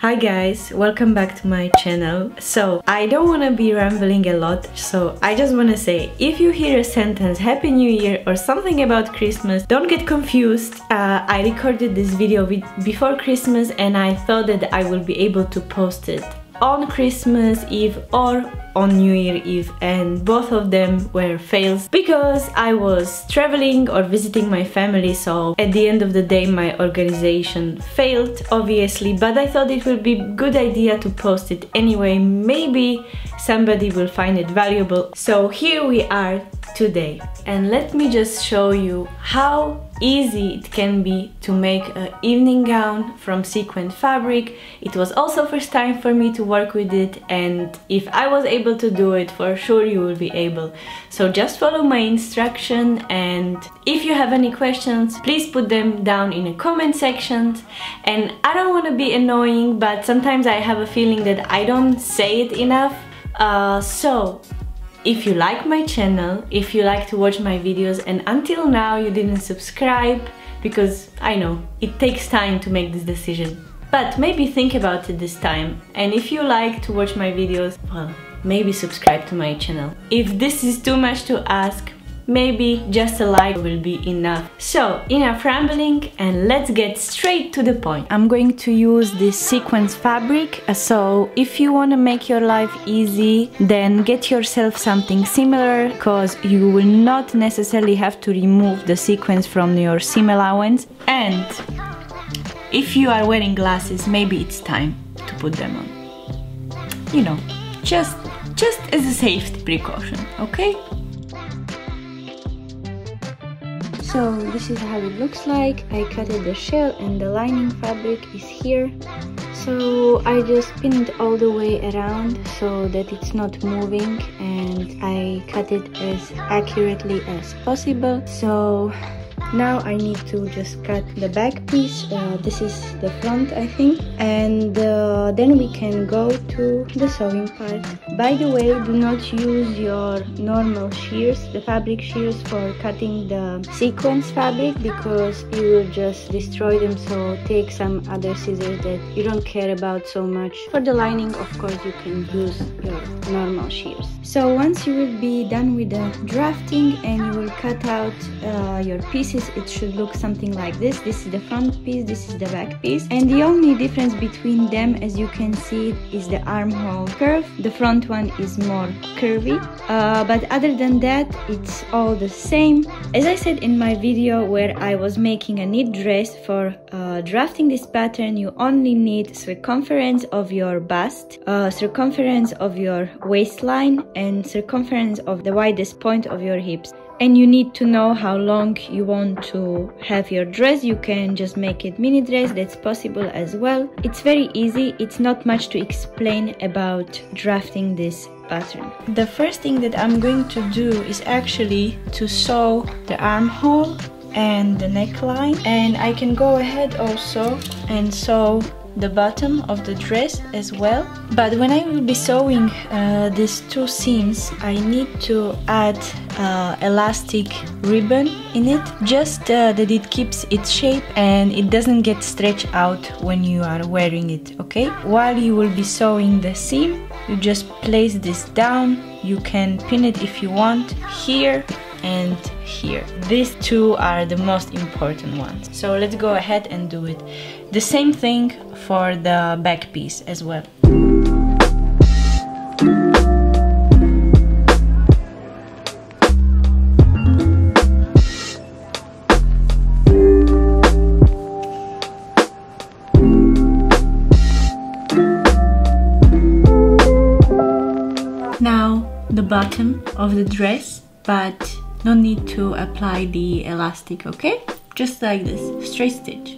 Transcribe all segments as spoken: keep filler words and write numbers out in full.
Hi guys, welcome back to my channel. So I don't want to be rambling a lot, so I just want to say, if you hear a sentence Happy New Year or something about Christmas, don't get confused. uh, I recorded this video with, before Christmas, and I thought that I will be able to post it on Christmas Eve or on New Year Eve, and both of them were fails because I was traveling or visiting my family. So at the end of the day my organization failed, obviously, but I thought it would be a good idea to post it anyway. Maybe somebody will find it valuable. So here we are today, and let me just show you how easy it can be to make an evening gown from sequined fabric. It was also first time for me to work with it, and if I was able to do it, for sure you will be able. So just follow my instruction, and if you have any questions, please put them down in the comment section. And I don't want to be annoying, but sometimes I have a feeling that I don't say it enough. Uh, so if you like my channel, if you like to watch my videos, and until now you didn't subscribe, because I know it takes time to make this decision, but maybe think about it this time. And if you like to watch my videos, well, maybe subscribe to my channel. If this is too much to ask, maybe just a like will be enough. So enough rambling, and let's get straight to the point. I'm going to use this sequins fabric. So if you want to make your life easy, then get yourself something similar, because you will not necessarily have to remove the sequins from your seam allowance. And if you are wearing glasses, maybe it's time to put them on, you know, just just as a safety precaution, okay? So this is how it looks like. I cut the shell, and the lining fabric is here. So I just pin it all the way around so that it's not moving, and I cut it as accurately as possible. So now I need to just cut the back piece. Uh, this is the front, I think. And uh, then we can go to the sewing part. By the way, do not use your normal shears, the fabric shears, for cutting the sequins fabric, because you will just destroy them. So take some other scissors that you don't care about so much. For the lining, of course, you can use your normal shears. So once you will be done with the drafting and you will cut out uh, your pieces, it should look something like this. This is the front piece, this is the back piece, and the only difference between them, as you can see, is the armhole curve. The front one is more curvy, uh, but other than that it's all the same. As I said in my video where I was making a knit dress, for uh, drafting this pattern you only need circumference of your bust, uh, circumference of your waistline, and circumference of the widest point of your hips. And you need to know how long you want to have your dress. You can just make it mini dress, that's possible as well. It's very easy, it's not much to explain about drafting this pattern. The first thing that I'm going to do is actually to sew the armhole and the neckline, and I can go ahead also and sew the bottom of the dress as well. But when I will be sewing uh, these two seams, I need to add uh, elastic ribbon in it, just uh, that it keeps its shape and it doesn't get stretched out when you are wearing it, okay? While you will be sewing the seam, you just place this down. You can pin it if you want, here and here. These two are the most important ones, so let's go ahead and do it. The same thing for the back piece as well. Now the bottom of the dress, but no need to apply the elastic, okay? Just like this, straight stitch.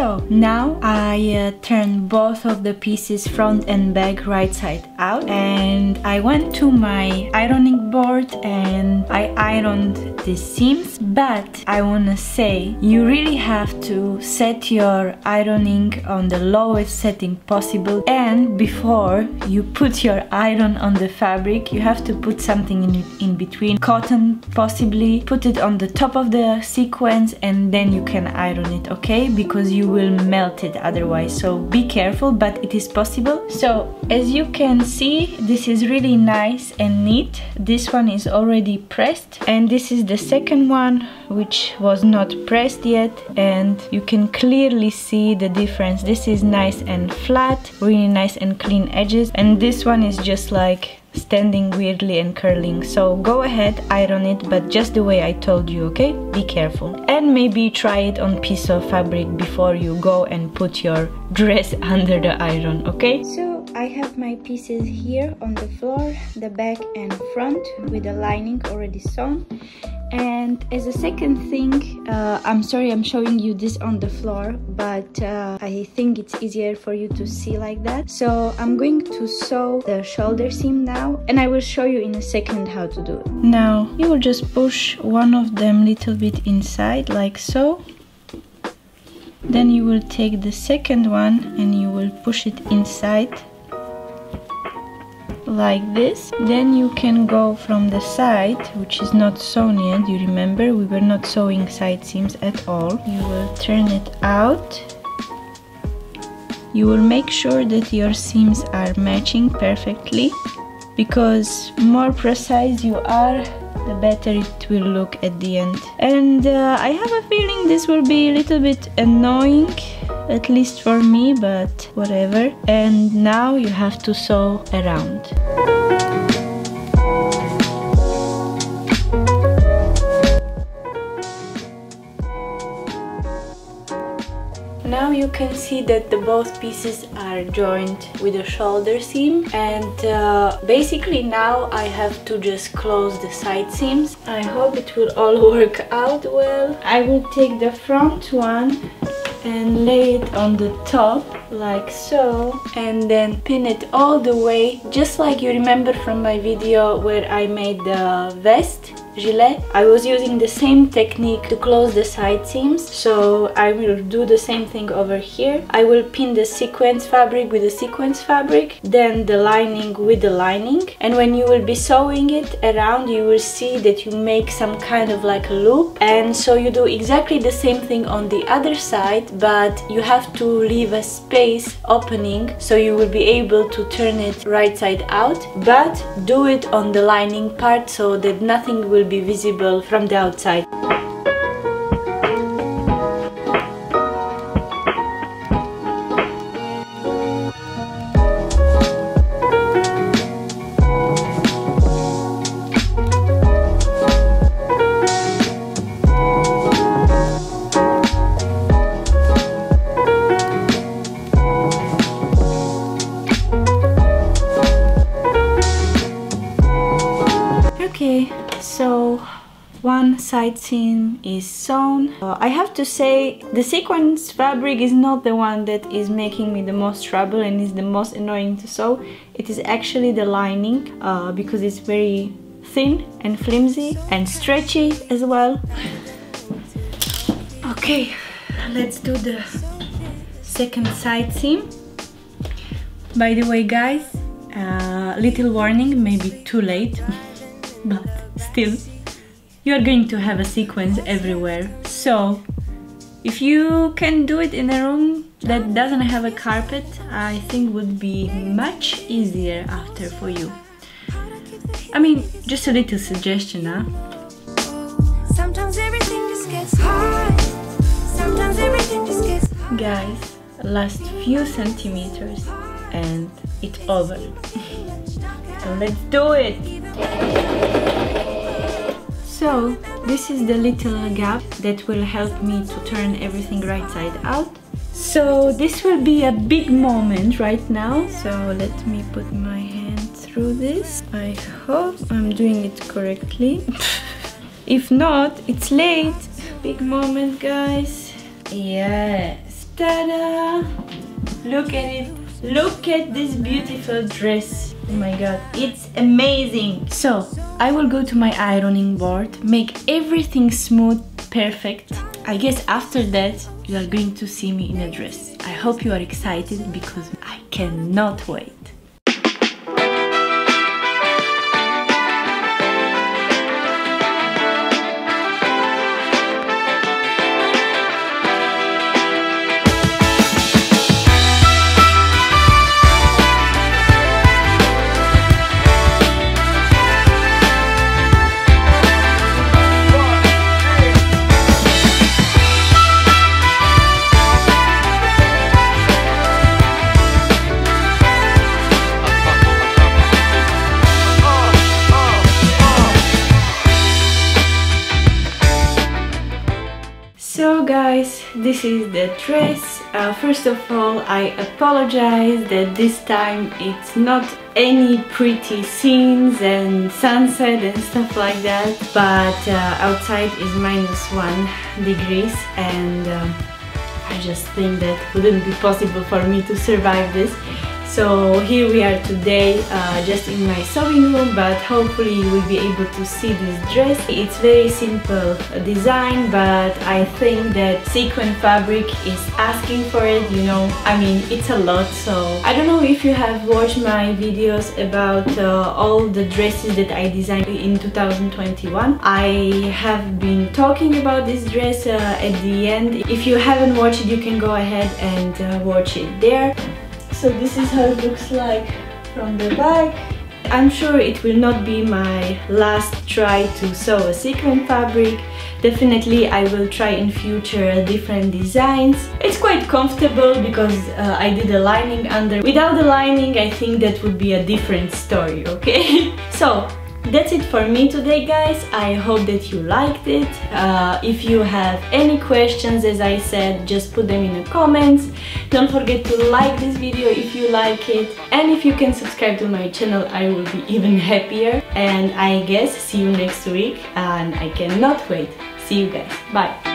So now I uh, turn both of the pieces, front and back, right side out, and I went to my ironing board and I ironed the seams. But I wanna say you really have to set your ironing on the lowest setting possible, and before you put your iron on the fabric you have to put something in, in between, cotton possibly, put it on the top of the sequence and then you can iron it, okay? Because you will melt it otherwise, so be careful, but it is possible. So as you can see, this is really nice and neat. This one is already pressed and this is the second one which was not pressed yet, and you can clearly see the difference. This is nice and flat, really nice and clean edges, and this one is just like standing weirdly and curling. So go ahead, iron it, but just the way I told you, okay? Be careful, and maybe try it on piece of fabric before you go and put your dress under the iron, okay? So I have my pieces here on the floor, the back and front, with the lining already sewn. And as a second thing, uh, I'm sorry I'm showing you this on the floor, but uh, I think it's easier for you to see like that. So I'm going to sew the shoulder seam now, and I will show you in a second how to do it. Now you will just push one of them little bit inside, like so. Then you will take the second one and you will push it inside, like this. Then you can go from the side, which is not sewn yet. You remember we were not sewing side seams at all. You will turn it out. You will make sure that your seams are matching perfectly, because more precise you are, the better it will look at the end. And uh, I have a feeling this will be a little bit annoying, at least for me, but whatever. And now you have to sew around. Now you can see that the both pieces are joined with a shoulder seam, and uh, basically now I have to just close the side seams. I hope it will all work out well. I will take the front one and lay it on the top, like so, and then pin it all the way, just like you remember from my video where I made the vest gilet. I was using the same technique to close the side seams, so I will do the same thing over here. I will pin the sequence fabric with the sequence fabric, then the lining with the lining, and when you will be sewing it around you will see that you make some kind of like a loop, and so you do exactly the same thing on the other side, but you have to leave a space opening so you will be able to turn it right side out, but do it on the lining part so that nothing will be visible from the outside. Okay, so one side seam is sewn. Uh, I have to say the sequence fabric is not the one that is making me the most trouble and is the most annoying to sew. It is actually the lining, uh, because it's very thin and flimsy and stretchy as well. Okay, let's do the second side seam. By the way guys, uh, little warning, maybe too late, but still, you are going to have a sequence everywhere. So if you can do it in a room that doesn't have a carpet, I think would be much easier after for you. I mean, just a little suggestion, huh? Sometimes everything just gets hard. Sometimes everything just gets hard. Guys, last few centimeters and it's over. So let's do it! So this is the little gap that will help me to turn everything right side out. So this will be a big moment right now. So let me put my hand through this. I hope I'm doing it correctly. If not, it's late. Big moment, guys. Yes. Ta-da! Look at it. Look at this beautiful dress. Oh my god, it's amazing. So I will go to my ironing board, make everything smooth, perfect. I guess after that you are going to see me in a dress. I hope you are excited because I cannot wait. So guys, this is the dress. Uh, first of all, I apologize that this time it's not any pretty scenes and sunset and stuff like that, but uh, outside is minus one degrees and um, I just think that wouldn't be possible for me to survive this. So here we are today, uh, just in my sewing room, but hopefully you will be able to see this dress. It's very simple design, but I think that sequin fabric is asking for it, you know, I mean, it's a lot. So I don't know if you have watched my videos about uh, all the dresses that I designed in two thousand twenty-one. I have been talking about this dress uh, at the end. If you haven't watched it, you can go ahead and uh, watch it there. So this is how it looks like from the back. I'm sure it will not be my last try to sew a sequin fabric. Definitely I will try in future different designs. It's quite comfortable because uh, I did a lining under. Without the lining, I think that would be a different story, okay? So that's it for me today, guys. I hope that you liked it. Uh, if you have any questions, as I said, just put them in the comments. Don't forget to like this video if you like it, and if you can subscribe to my channel, I will be even happier. And I guess see you next week, and I cannot wait. See you guys. Bye.